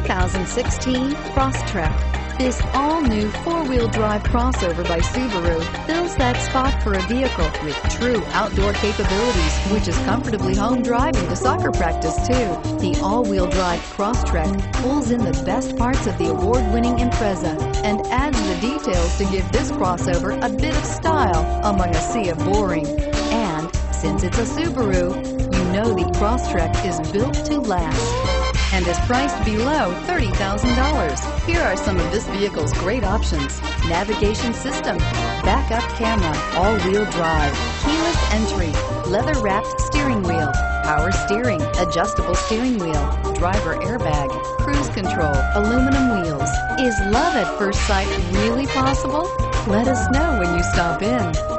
2016 Crosstrek. This all-new four-wheel drive crossover by Subaru fills that spot for a vehicle with true outdoor capabilities, which is comfortably home driving to soccer practice too. The all-wheel drive Crosstrek pulls in the best parts of the award-winning Impreza and adds the details to give this crossover a bit of style among a sea of boring. And since it's a Subaru, you know the Crosstrek is built to last, and is priced below $30,000. Here are some of this vehicle's great options: navigation system, backup camera, all-wheel drive, keyless entry, leather-wrapped steering wheel, power steering, adjustable steering wheel, driver airbag, cruise control, aluminum wheels. Is love at first sight really possible? Let us know when you stop in.